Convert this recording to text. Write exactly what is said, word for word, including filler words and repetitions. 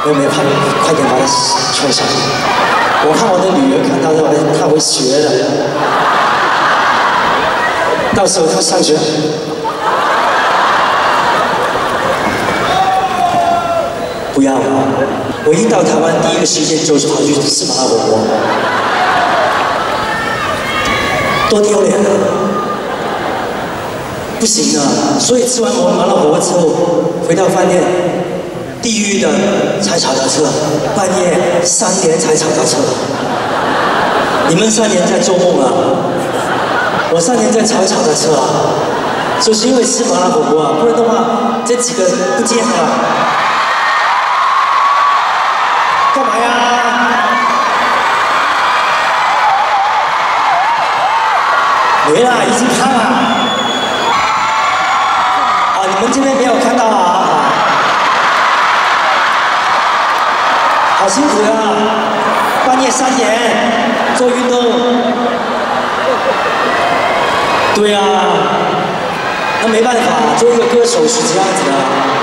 我没看，快点把它穿上。我看我的女儿看到的，她会学的。到时候她上学。不要！我一到台湾，第一个时间就是跑去吃麻辣火锅，多丢脸啊！不行啊！所以吃完我麻辣火锅之后，回到饭店。 地狱的才找到车，半夜三点才找到车。你们三年在做梦啊，我三年在找找到车啊，就是因为吃麻辣火锅啊，不然的话这几个不见了。干嘛呀？没啦，已经看了。啊，你们这边没有看到啊？ 好辛苦啊！半夜三点做运动，对啊，那没办法，做一个歌手是这样子的。